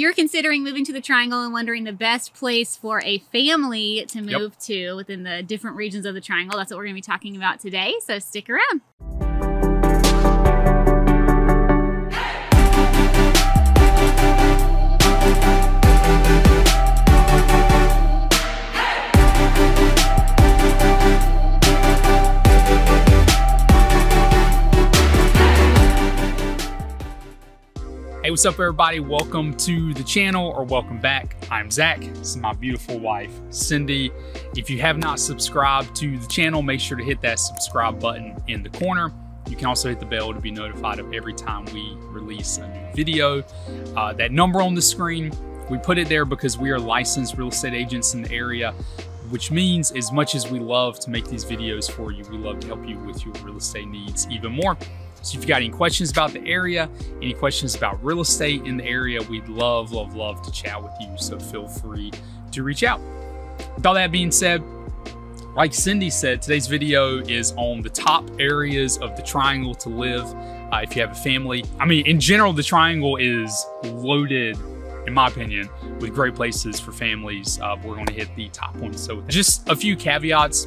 you're considering moving to the Triangle and wondering the best place for a family to move to within the different regions of the Triangle, that's what we're going to be talking about today. So stick around. Hey, what's up everybody? Welcome to the channel, or welcome back. I'm Zach. This is my beautiful wife, Cindi. If you have not subscribed to the channel, make sure to hit that subscribe button in the corner. You can also hit the bell to be notified of every time we release a new video. That number on the screen, we put it there because we are licensed real estate agents in the area, which means as much as we love to make these videos for you, we love to help you with your real estate needs even more. So if you've got any questions about the area, any questions about real estate in the area, we'd love, love, love to chat with you. So feel free to reach out. With all that being said, like Cindi said, today's video is on the top areas of the Triangle to live if you have a family. I mean, in general, the Triangle is loaded, in my opinion, with great places for families. We're going to hit the top ones. So just a few caveats.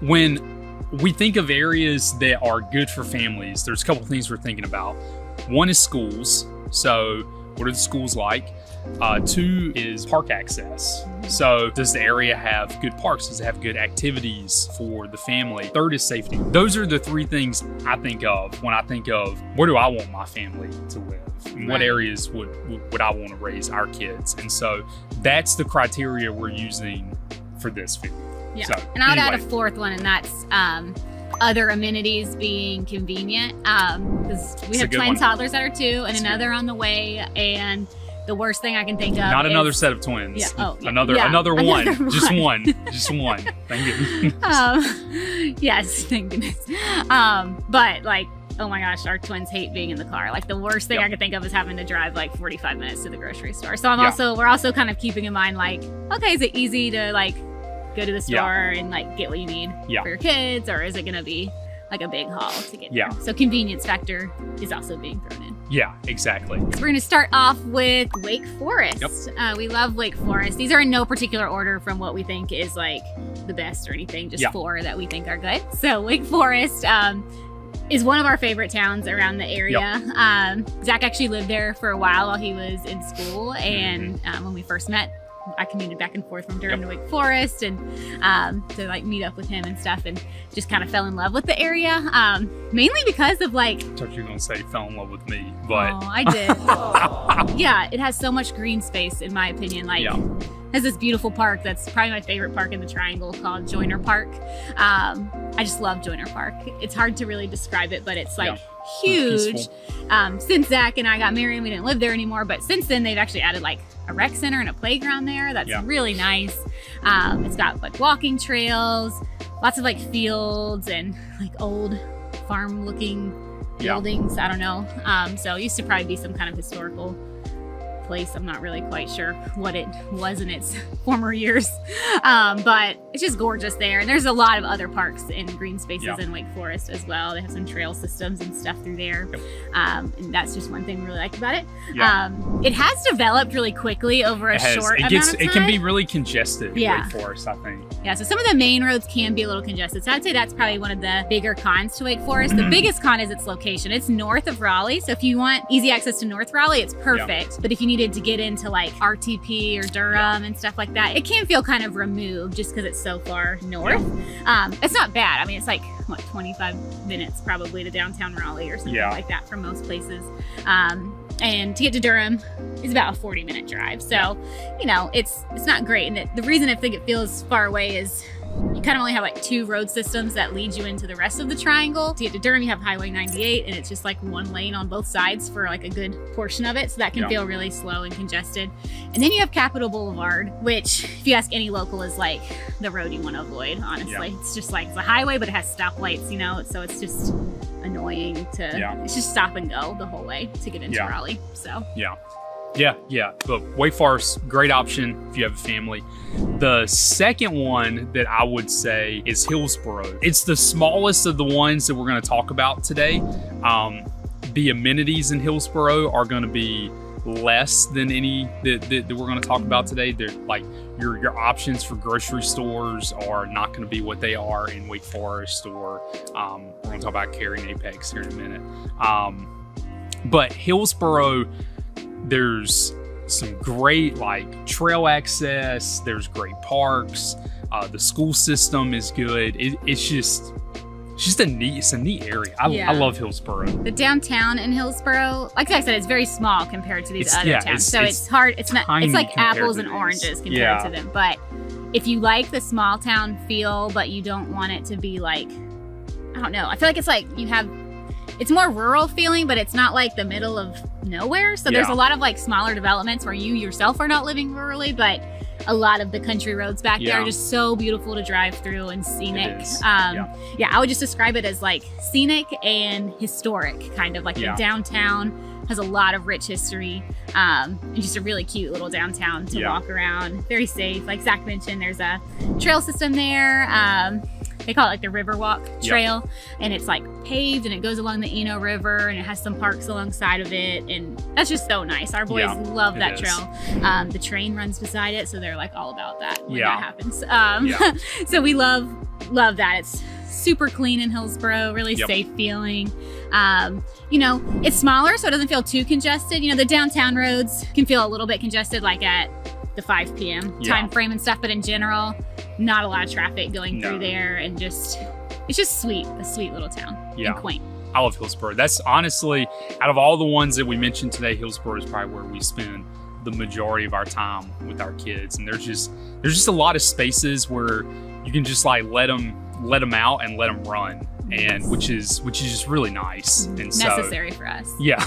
When we think of areas that are good for families, there's a couple things we're thinking about. One is schools. So what are the schools like? Two is park access. So does the area have good parks? Does it have good activities for the family? Third is safety. Those are the three things I think of when I think of where do I want my family to live? And what areas would I want to raise our kids? And so that's the criteria we're using for this video. Yeah, so, and I would add a fourth one, and that's other amenities being convenient. Because we have twin toddlers that are two, and another on the way. And the worst thing I can think of another set of twins. Yeah, another one. Just one, just one. Thank goodness. Yes, thank goodness. But like, oh my gosh, our twins hate being in the car. Like the worst thing I could think of is having to drive like 45 minutes to the grocery store. So I'm also we're also kind of keeping in mind like, okay, is it easy to like go to the store and like get what you need for your kids, or is it going to be like a big haul to get there? So convenience factor is also being thrown in. Yeah, exactly. So we're going to start off with Wake Forest. We love Wake Forest. These are in no particular order from what we think is like the best or anything, just four that we think are good. So Wake Forest is one of our favorite towns around the area. Zach actually lived there for a while he was in school, and when we first met, I commuted back and forth from Durham to Wake Forest, and to like meet up with him and stuff, and just kind of fell in love with the area, mainly because of like. I thought you were gonna say fell in love with me, but. Oh, I did. Yeah, it has so much green space in my opinion. Like, it has this beautiful park that's probably my favorite park in the Triangle called Joyner Park. I just love Joyner Park. It's hard to really describe it, but it's like huge. Since Zach and I got married, we didn't live there anymore, but since then they've actually added like a rec center and a playground there. That's really nice. It's got like walking trails, lots of like fields and like old farm looking buildings. I don't know. So it used to probably be some kind of historical place. I'm not really quite sure what it was in its former years, but it's just gorgeous there. And there's a lot of other parks and green spaces in Wake Forest as well. They have some trail systems and stuff through there. And that's just one thing we really liked about it. It has developed really quickly over a short amount of time. It can be really congested in Wake Forest, I think. Yeah, so some of the main roads can be a little congested. So I'd say that's probably one of the bigger cons to Wake Forest. The biggest con is its location. It's north of Raleigh. So if you want easy access to North Raleigh, it's perfect. But if you need to get into like RTP or Durham and stuff like that, it can feel kind of removed just because it's so far north. It's not bad. I mean, it's like what, 25 minutes probably to downtown Raleigh or something like that for most places. And to get to Durham is about a 40-minute drive. So, you know, it's not great. And the reason I think it feels far away is you kind of only have like two road systems that lead you into the rest of the Triangle. To get to Durham, you have Highway 98, and it's just like one lane on both sides for like a good portion of it. So that can feel really slow and congested. And then you have Capitol Boulevard, which if you ask any local is like the road you want to avoid, honestly. It's just like, it's a highway, but it has stoplights, you know? So it's just annoying to, it's just stop and go the whole way to get into Raleigh, so. Yeah, but Wake Forest, great option if you have a family. The second one that I would say is Hillsboro. It's the smallest of the ones that we're going to talk about today. The amenities in Hillsboro are going to be less than any that we're going to talk about today. They're like your options for grocery stores are not going to be what they are in Wake Forest, or we're going to talk about Cary and Apex here in a minute. But Hillsboro, there's some great like trail access. There's great parks. The school system is good. It's just a neat area. I love Hillsboro. The downtown in Hillsboro, like I said, it's very small compared to these other towns. So it's hard. It's like apples and oranges compared to them. But if you like the small town feel, but you don't want it to be like, I don't know. I feel like it's like you have. It's more rural feeling, but it's not like the middle of nowhere. So there's a lot of like smaller developments where you yourself are not living rurally, but a lot of the country roads back there are just so beautiful to drive through and scenic. I would just describe it as like scenic and historic, kind of like the downtown has a lot of rich history, and just a really cute little downtown to walk around. Very safe. Like Zach mentioned, there's a trail system there. They call it like the Riverwalk Trail, and it's like paved and it goes along the Eno River and it has some parks alongside of it, and that's just so nice. Our boys love that trail. The train runs beside it, so they're like all about that when that happens. So we love that. It's super clean in Hillsboro, really safe feeling. You know, it's smaller, so it doesn't feel too congested. You know, the downtown roads can feel a little bit congested, like at the 5 p.m. time frame and stuff, but in general, not a lot of traffic going through there, and it's just sweet, a sweet little town and quaint. I love Hillsboro. That's honestly, out of all the ones that we mentioned today, Hillsboro is probably where we spend the majority of our time with our kids. And there's just a lot of spaces where you can just like let them out and let them run, and which is just really nice and necessary for us. Yeah,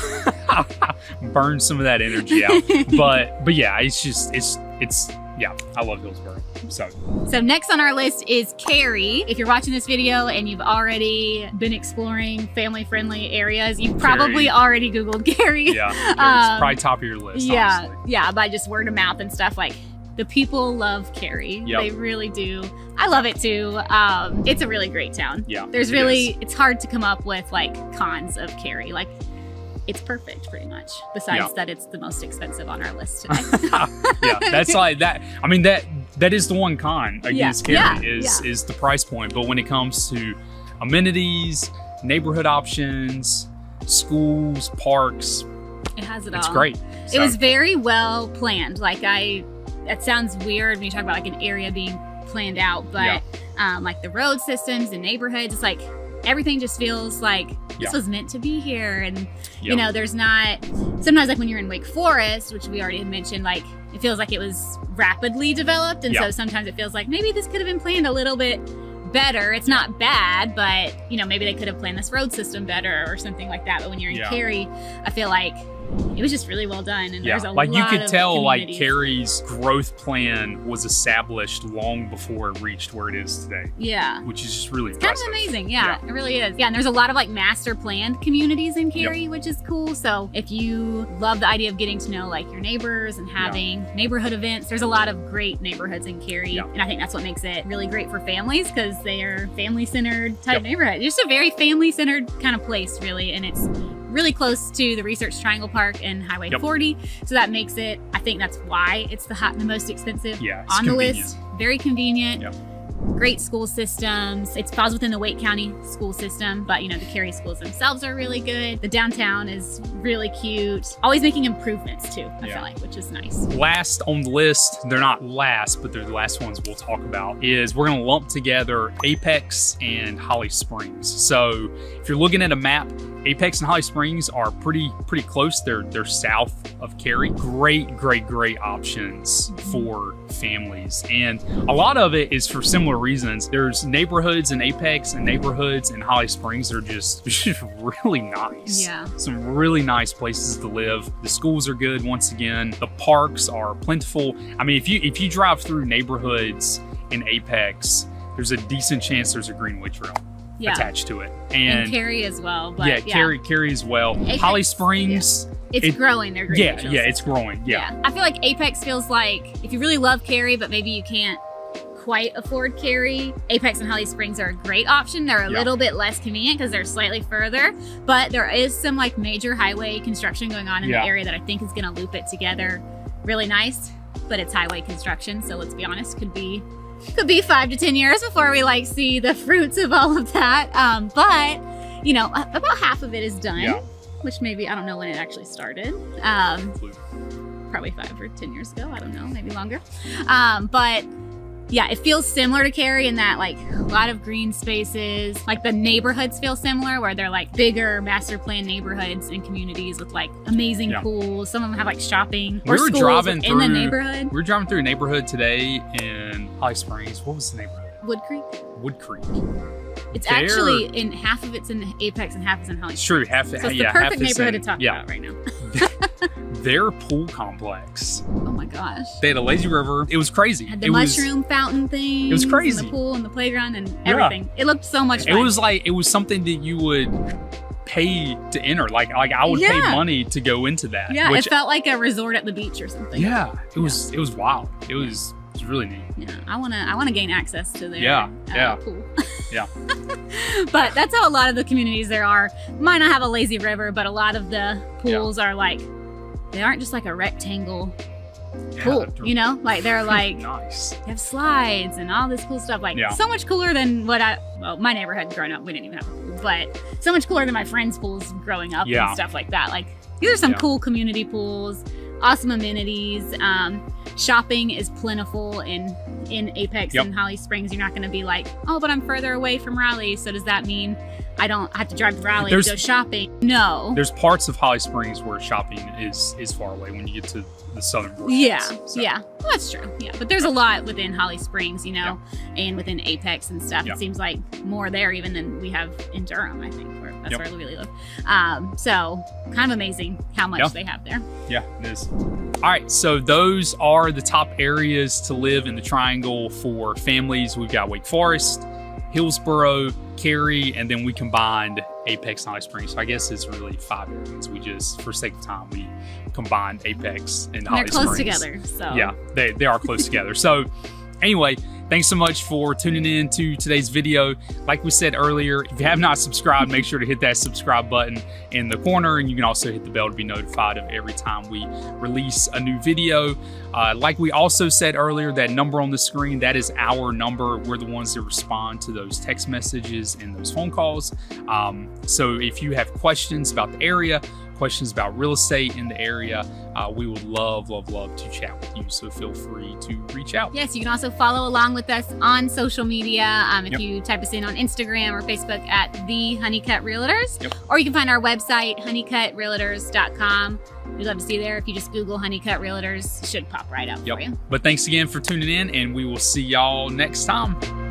burn some of that energy out. But yeah, it's. Yeah, I love Hillsboro. So next on our list is Cary. If you're watching this video and you've already been exploring family-friendly areas, you've probably already Googled Cary. Yeah, it's probably top of your list, honestly. Yeah, by just word of mouth and stuff. Like, the people love Cary. They really do. I love it too. It's a really great town. Yeah, it's hard to come up with like cons of Cary. Like, it's perfect pretty much, besides that it's the most expensive on our list today. Yeah, that's like that. I mean, that is the one con against Cary is the price point. But when it comes to amenities, neighborhood options, schools, parks, it has it all. It's great. So. It was very well planned. That sounds weird when you talk about like an area being planned out, but like the road systems and neighborhoods, it's like, everything just feels like this was meant to be here. And you know, there's not, sometimes like when you're in Wake Forest, which we already had mentioned, like it feels like it was rapidly developed. And so sometimes it feels like maybe this could have been planned a little bit better. It's not bad, but you know, maybe they could have planned this road system better or something like that. But when you're in Cary, I feel like it was just really well done. And there's a lot of community. Like you could tell like Cary's growth plan was established long before it reached where it is today. Yeah. Which is just really impressive. Kind of amazing. Yeah, it really is. Yeah, and there's a lot of like master planned communities in Cary, which is cool. So if you love the idea of getting to know like your neighbors and having neighborhood events, there's a lot of great neighborhoods in Cary. And I think that's what makes it really great for families, because they are family-centered type neighborhood. It's just a very family-centered kind of place really. And it's really close to the Research Triangle Park and Highway 40. So that makes it, I think that's why it's the most expensive on the list. Very convenient. Great school systems. It falls within the Wake County school system, but you know, the Cary schools themselves are really good. The downtown is really cute. Always making improvements too, I feel like, which is nice. Last on the list, they're not last, but they're the last ones we'll talk about, is we're gonna lump together Apex and Holly Springs. So if you're looking at a map, Apex and Holly Springs are pretty close. They're south of Cary. Great options for families. And a lot of it is for similar reasons. There's neighborhoods in Apex and neighborhoods in Holly Springs that are just really nice. Yeah. Some really nice places to live. The schools are good once again. The parks are plentiful. I mean, if you drive through neighborhoods in Apex, there's a decent chance there's a Greenway Trail attached to it. And Cary as well. But Cary as well. Apex, Holly Springs. Yeah. It's growing. They're growing. Yeah, it's growing. Yeah. I feel like Apex feels like if you really love Cary, but maybe you can't quite afford carry, Apex and Holly Springs are a great option. They're a little bit less convenient because they're slightly further, but there is some like major highway construction going on in the area that I think is going to loop it together really nice, but it's highway construction. So let's be honest, could be 5 to 10 years before we like see the fruits of all of that. But you know, about half of it is done, which maybe, I don't know when it actually started. Probably 5 or 10 years ago. I don't know, maybe longer. But yeah, it feels similar to Cary in that like a lot of green spaces, like the neighborhoods feel similar where they're like bigger master plan neighborhoods and communities with like amazing pools. Some of them have like shopping or schools in the neighborhood. We were driving through a neighborhood today in Holly Springs. What was the neighborhood? Wood Creek. Wood Creek. It's actually in half of it's in Apex and half is in Holly Springs. True, half. So it's the perfect neighborhood to talk about right now. Their pool complex. Oh my gosh. They had a lazy river. It was crazy. Had the mushroom fountain thing. It was crazy. And the pool and the playground and everything. It looked so much fun. It was like, it was something that you would pay to enter. Like I would pay money to go into that. Yeah, it felt like a resort at the beach or something. Yeah, it was wild. It was really neat. Yeah, I wanna gain access to their pool. Yeah. But that's how a lot of the communities there are. Might not have a lazy river, but a lot of the pools are like, they aren't just like a rectangle pool, you know? Like they're like, nice. They have slides and all this cool stuff. Like so much cooler than what my neighborhood growing up, we didn't even have a pool, but so much cooler than my friends' pools growing up and stuff like that. Like these are some cool community pools, awesome amenities. Shopping is plentiful in Apex and Holly Springs. You're not gonna be like, oh, but I'm further away from Raleigh, so does that mean I don't have to drive to Raleigh to go shopping? No. There's parts of Holly Springs where shopping is far away when you get to the southern border. Yeah, well, that's true. Yeah, but there's a lot within Holly Springs, you know, and within Apex and stuff. It seems like more there even than we have in Durham, I think, where that's where we really live. So kind of amazing how much they have there. Yeah, it is. All right, so those are the top areas to live in the Triangle for families. We've got Wake Forest, Hillsboro, Cary, and then we combined Apex and Holly Springs. So I guess it's really 5 areas. We just, for sake of time, we combined Apex and Holly Springs. They're close together, so. Yeah, they are close together. So anyway, thanks so much for tuning in to today's video. Like we said earlier, if you have not subscribed, make sure to hit that subscribe button in the corner, and you can also hit the bell to be notified of every time we release a new video. Like we also said earlier, that number on the screen, that is our number. We're the ones that respond to those text messages and those phone calls. So if you have questions about the area, questions about real estate in the area, we would love to chat with you. So feel free to reach out. Yes, you can also follow along with us on social media. If you type us in on Instagram or Facebook at The Honeycutt Realtors, or you can find our website, honeycuttrealtors.com. We'd love to see you there. If you just Google Honeycutt Realtors, it should pop right up for you. But thanks again for tuning in, and we will see y'all next time.